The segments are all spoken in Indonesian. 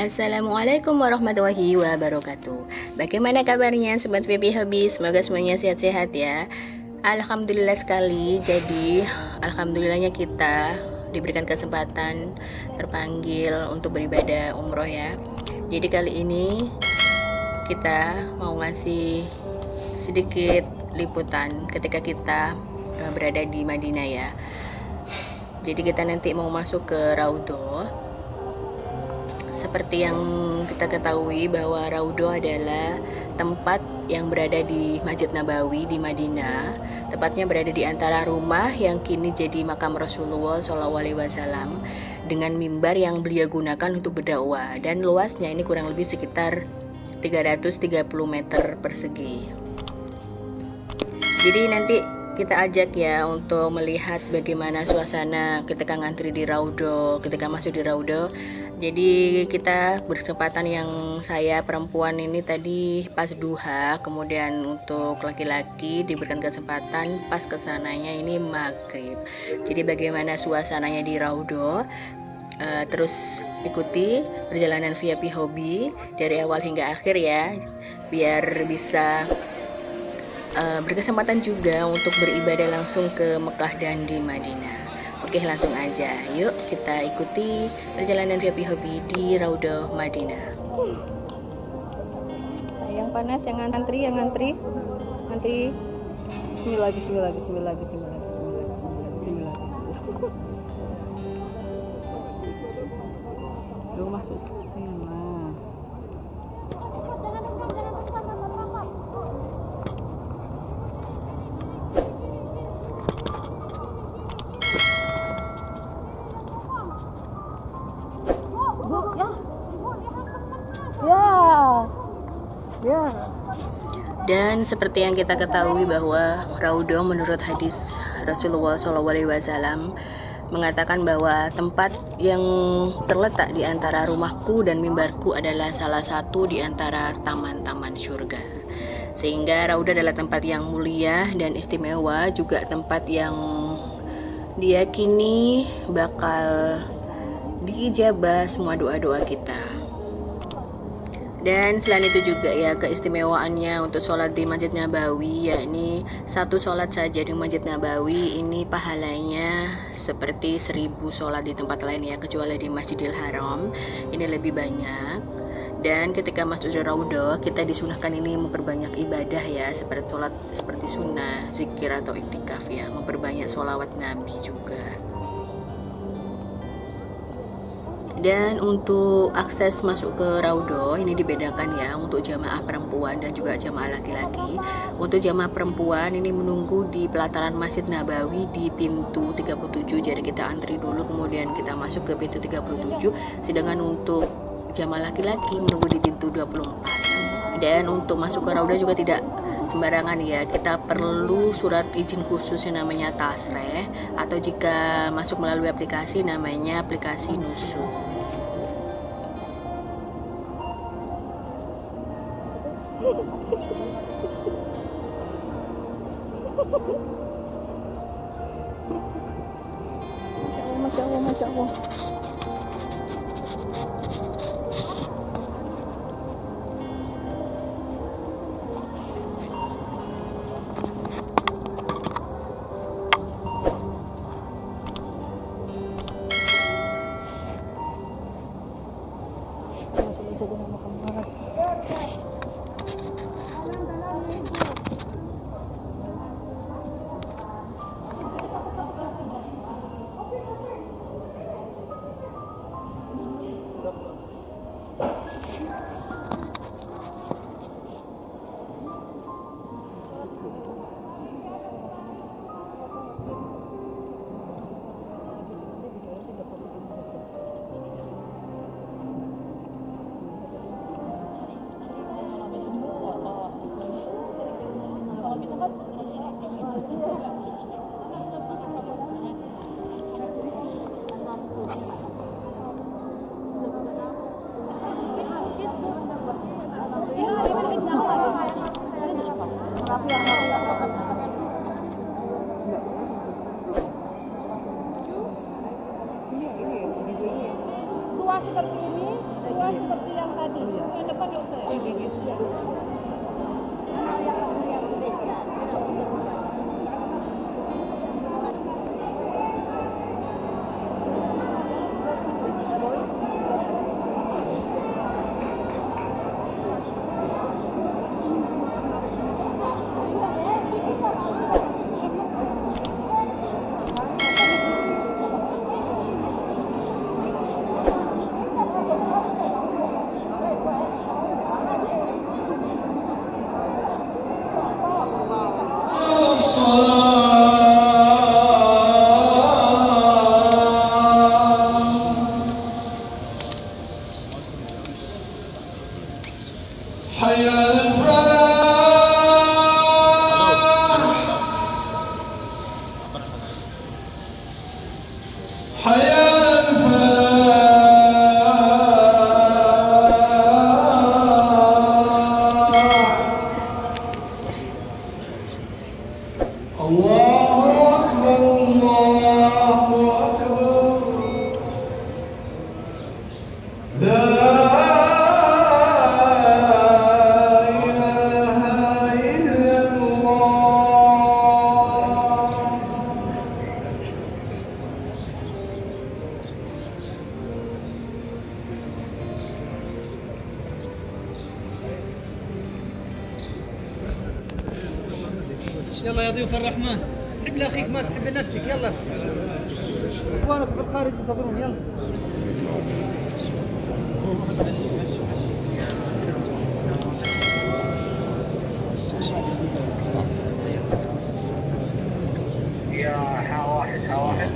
Assalamualaikum warahmatullahi wabarakatuh. Bagaimana kabarnya sobat VIP Hobby? Semoga semuanya sehat-sehat ya. Alhamdulillah sekali. Jadi alhamdulillahnya kita diberikan kesempatan terpanggil untuk beribadah umroh ya. Jadi kali ini kita mau ngasih sedikit liputan ketika kita berada di Madinah ya. Jadi kita nanti mau masuk ke Raudhah. Seperti yang kita ketahui bahwa Raudhah adalah tempat yang berada di Masjid Nabawi di Madinah, tepatnya berada di antara rumah yang kini jadi makam Rasulullah SAW dengan mimbar yang beliau gunakan untuk berdakwah, dan luasnya ini kurang lebih sekitar 330 meter persegi. Jadi nanti kita ajak ya untuk melihat bagaimana suasana ketika ngantri di Raudhah, ketika masuk di Raudhah. Jadi kita berkesempatan yang saya perempuan ini tadi pas duha, kemudian untuk laki-laki diberikan kesempatan pas kesananya ini maghrib. Jadi bagaimana suasananya di Raudhah, terus ikuti perjalanan VIP Hobby dari awal hingga akhir ya, biar bisa berkesempatan juga untuk beribadah langsung ke Mekah dan di Madinah. Oke, langsung aja yuk kita ikuti perjalanan VIP Hobby di Raudhah Madinah. Yang panas, yang antri. Bismillah. Duh, masuk sini. Dan seperti yang kita ketahui bahwa Raudhah menurut hadis Rasulullah SAW mengatakan bahwa tempat yang terletak di antara rumahku dan mimbarku adalah salah satu di antara taman-taman surga. Sehingga Raudhah adalah tempat yang mulia dan istimewa, juga tempat yang diyakini bakal diijabah semua doa-doa kita. Dan selain itu juga ya keistimewaannya untuk sholat di Masjid Nabawi, yakni satu sholat saja di Masjid Nabawi ini pahalanya seperti 1000 sholat di tempat lain ya, kecuali di Masjidil Haram ini lebih banyak. Dan ketika masuk ke Raudhah kita disunahkan ini memperbanyak ibadah ya, seperti sholat, seperti sunnah, zikir atau iktikaf ya, memperbanyak sholawat Nabi juga. Dan untuk akses masuk ke Raudhah ini dibedakan ya untuk jamaah perempuan dan juga jamaah laki-laki. Untuk jamaah perempuan ini menunggu di pelataran Masjid Nabawi di pintu 37. Jadi kita antri dulu kemudian kita masuk ke pintu 37. Sedangkan untuk jamaah laki-laki menunggu di pintu 24. Dan untuk masuk ke Raudhah juga tidak sembarangan ya, kita perlu surat izin khusus yang namanya Tasreh, atau jika masuk melalui aplikasi namanya aplikasi Nusuk. Masya Allah. Luas seperti ini. Kedua seperti yang tadi, yang depan yang saya. Iya gitu. Yang besar. يلا يا ضيوف الرحمن حب لاخيك ما تحب لنفسك يلا اخوانك في الخارج انتظرون يلا يا حواحش حواحش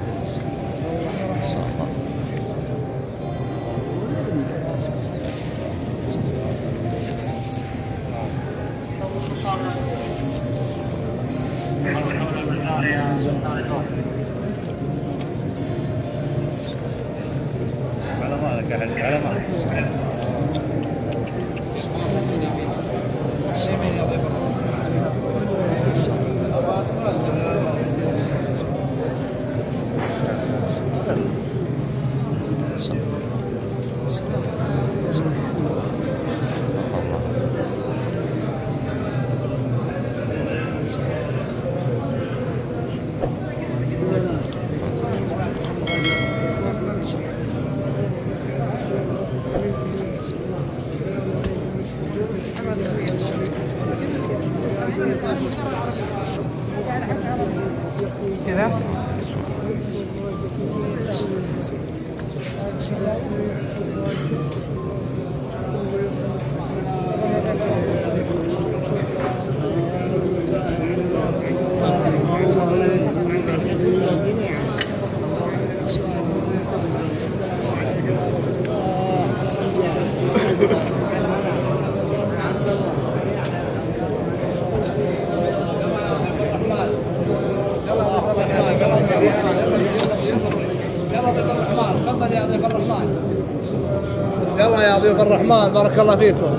الرحمن بارك الله فيكم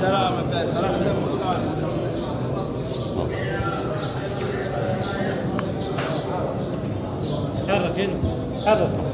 سلام سلام سلام